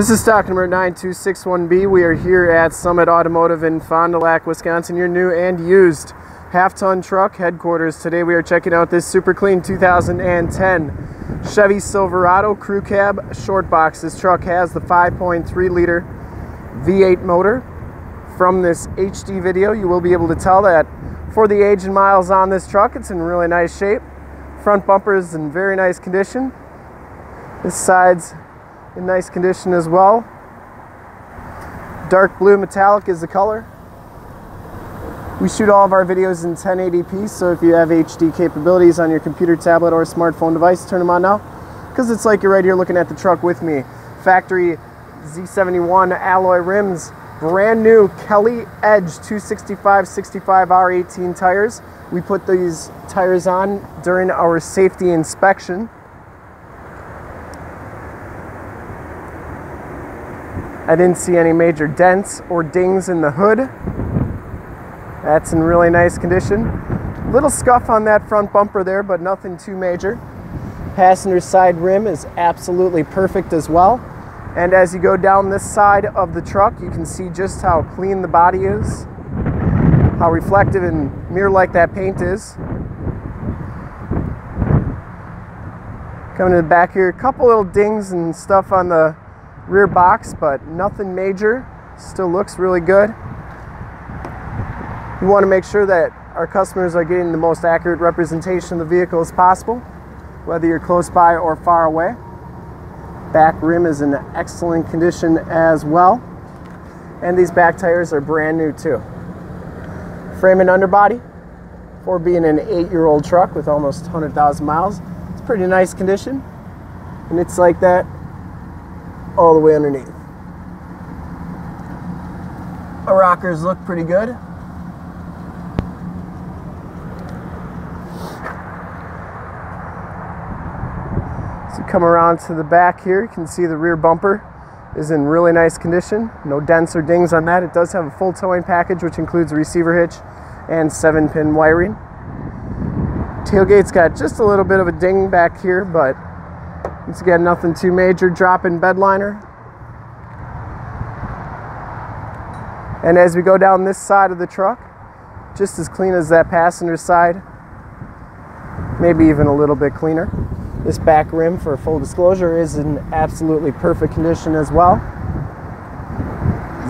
This is stock number 9261B. We are here at Summit Automotive in Fond du Lac, Wisconsin, your new and used half-ton truck headquarters. Today we are checking out this super clean 2010 Chevy Silverado crew cab short box. This truck has the 5.3 liter V8 motor. From this HD video, you will be able to tell that for the age and miles on this truck, it's in really nice shape. Front bumper is in very nice condition. This side's in nice condition as well. Dark blue metallic is the color. We shoot all of our videos in 1080p, so if you have HD capabilities on your computer, tablet, or smartphone device, turn them on now, because it's like you're right here looking at the truck with me. Factory Z71 alloy rims, brand new Kelly Edge 265/65R18 tires. We put these tires on during our safety inspection. I didn't see any major dents or dings in the hood. That's in really nice condition. Little scuff on that front bumper there, but nothing too major. Passenger side rim is absolutely perfect as well. And as you go down this side of the truck, you can see just how clean the body is, how reflective and mirror-like that paint is. Coming to the back here, a couple little dings and stuff on the rear box, but nothing major. Still looks really good. We want to make sure that our customers are getting the most accurate representation of the vehicle as possible, whether you're close by or far away. Back rim is in excellent condition as well, and these back tires are brand new too. Frame and underbody, for being an 8-year-old truck with almost 100,000 miles, it's pretty nice condition, and it's like that all the way underneath. Our rockers look pretty good. As you come around to the back here, you can see the rear bumper is in really nice condition. No dents or dings on that. It does have a full towing package, which includes a receiver hitch and 7-pin wiring. Tailgate's got just a little bit of a ding back here, but once again, nothing too major. Drop in bed liner. And as we go down this side of the truck, just as clean as that passenger side, maybe even a little bit cleaner. This back rim, for full disclosure, is in absolutely perfect condition as well.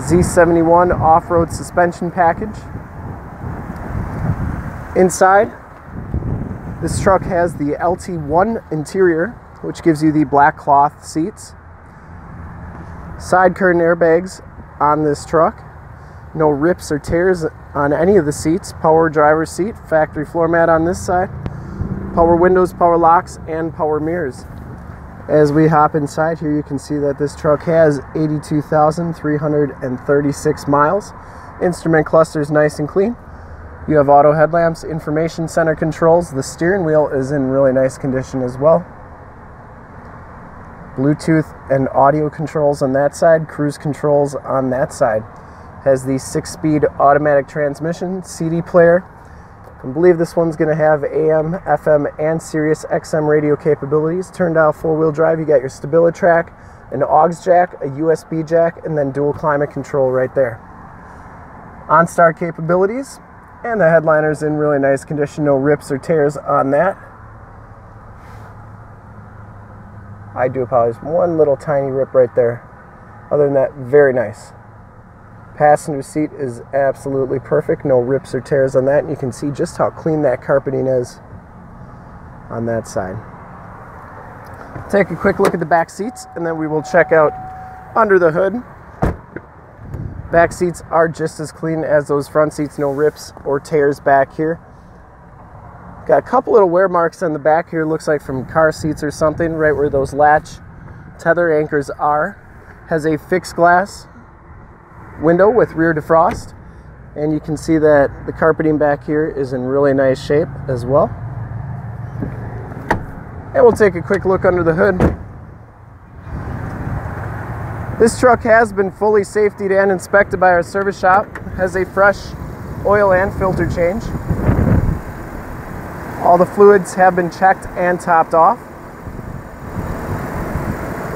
Z71 off-road suspension package. Inside, this truck has the LT1 interior, which gives you the black cloth seats. Side curtain airbags on this truck. No rips or tears on any of the seats. Power driver's seat, factory floor mat on this side. Power windows, power locks, and power mirrors. As we hop inside here, you can see that this truck has 82,336 miles. Instrument cluster is nice and clean. You have auto headlamps, information center controls. The steering wheel is in really nice condition as well. Bluetooth and audio controls on that side, cruise controls on that side. Has the 6-speed automatic transmission, CD player. I believe this one's going to have AM, FM, and Sirius XM radio capabilities. Turned out 4-wheel drive, you got your Stabilitrack, an aux jack, a USB jack, and then dual climate control right there. OnStar capabilities, and the headliner's in really nice condition, no rips or tears on that. I do apologize, one little tiny rip right there. Other than that, very nice. Passenger seat is absolutely perfect, no rips or tears on that, and you can see just how clean that carpeting is on that side. Take a quick look at the back seats, and then we will check out under the hood. Back seats are just as clean as those front seats, no rips or tears back here. Got a couple little wear marks on the back here, looks like from car seats or something, right where those latch tether anchors are. Has a fixed glass window with rear defrost, and you can see that the carpeting back here is in really nice shape as well. And we'll take a quick look under the hood. This truck has been fully safetied and inspected by our service shop. Has a fresh oil and filter change. All the fluids have been checked and topped off.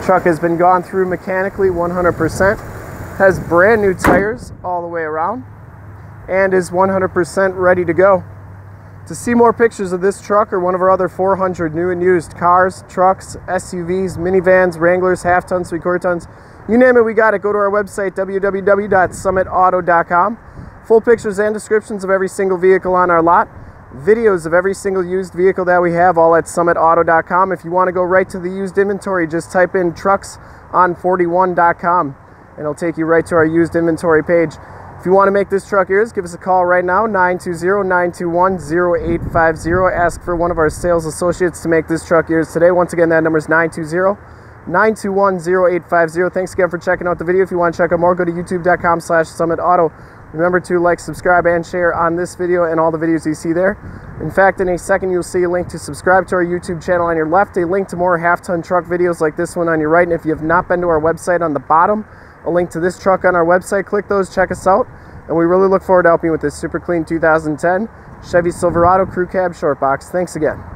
Truck has been gone through mechanically 100%, has brand new tires all the way around, and is 100% ready to go. To see more pictures of this truck or one of our other 400 new and used cars, trucks, SUVs, minivans, Wranglers, half tons, three-quarter tons, you name it, we got it. Go to our website, www.summitauto.com. Full pictures and descriptions of every single vehicle on our lot. Videos of every single used vehicle that we have, all at summitauto.com. If you want to go right to the used inventory, just type in truckson41.com and it'll take you right to our used inventory page. If you want to make this truck yours, give us a call right now, 920-921-0850. Ask for one of our sales associates to make this truck yours today. Once again, that number is 920-921-0850. Thanks again for checking out the video. If you want to check out more, go to youtube.com/summitauto. Remember to like, subscribe, and share on this video and all the videos you see there. In fact, in a second, you'll see a link to subscribe to our YouTube channel on your left, a link to more half-ton truck videos like this one on your right, and if you have not been to our website, on the bottom, a link to this truck on our website. Click those, check us out, and we really look forward to helping you with this super clean 2010 Chevy Silverado Crew Cab Short Box. Thanks again.